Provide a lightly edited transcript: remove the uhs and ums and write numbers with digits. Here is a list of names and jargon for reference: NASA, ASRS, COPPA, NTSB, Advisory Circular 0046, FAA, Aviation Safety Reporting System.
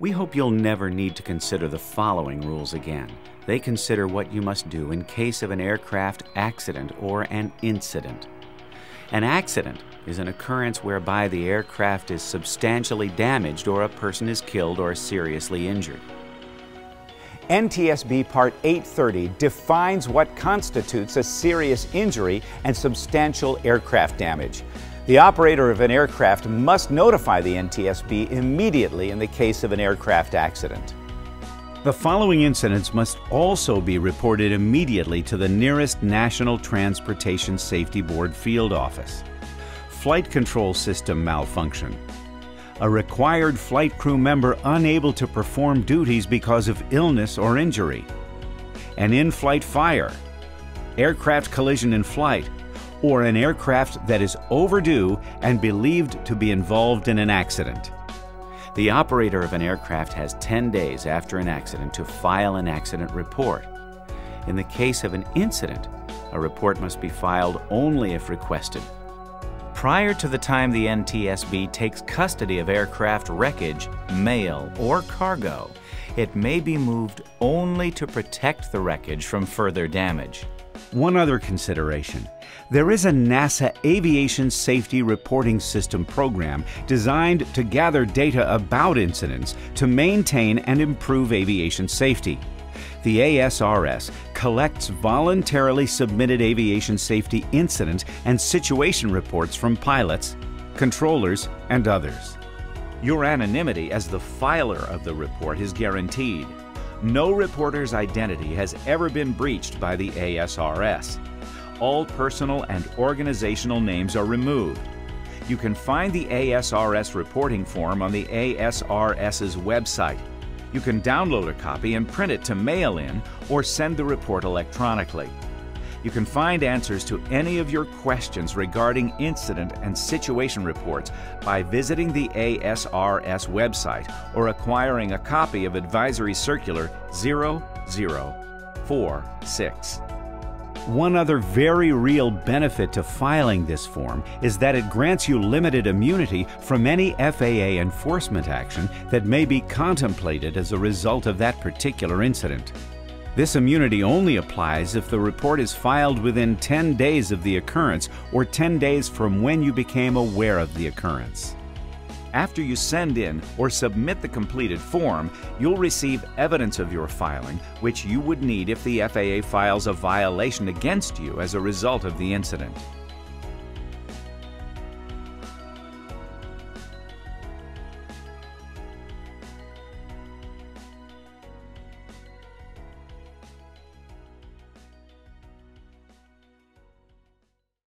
We hope you'll never need to consider the following rules again. They consider what you must do in case of an aircraft accident or an incident. An accident is an occurrence whereby the aircraft is substantially damaged or a person is killed or seriously injured. NTSB Part 830 defines what constitutes a serious injury and substantial aircraft damage. The operator of an aircraft must notify the NTSB immediately in the case of an aircraft accident. The following incidents must also be reported immediately to the nearest National Transportation Safety Board field office. Flight control system malfunction. A required flight crew member unable to perform duties because of illness or injury. An in-flight fire. Aircraft collision in flight. Or an aircraft that is overdue and believed to be involved in an accident. The operator of an aircraft has 10 days after an accident to file an accident report. In the case of an incident, a report must be filed only if requested. Prior to the time the NTSB takes custody of aircraft wreckage, mail, or cargo, it may be moved only to protect the wreckage from further damage. One other consideration. There is a NASA Aviation Safety Reporting System program designed to gather data about incidents to maintain and improve aviation safety. The ASRS collects voluntarily submitted aviation safety incident and situation reports from pilots, controllers, and others. Your anonymity as the filer of the report is guaranteed. No reporter's identity has ever been breached by the ASRS. All personal and organizational names are removed. You can find the ASRS reporting form on the ASRS's website. You can download a copy and print it to mail in or send the report electronically. You can find answers to any of your questions regarding incident and situation reports by visiting the ASRS website or acquiring a copy of Advisory Circular 0046. One other very real benefit to filing this form is that it grants you limited immunity from any FAA enforcement action that may be contemplated as a result of that particular incident. This immunity only applies if the report is filed within 10 days of the occurrence or 10 days from when you became aware of the occurrence. After you send in or submit the completed form, you'll receive evidence of your filing, which you would need if the FAA files a violation against you as a result of the incident.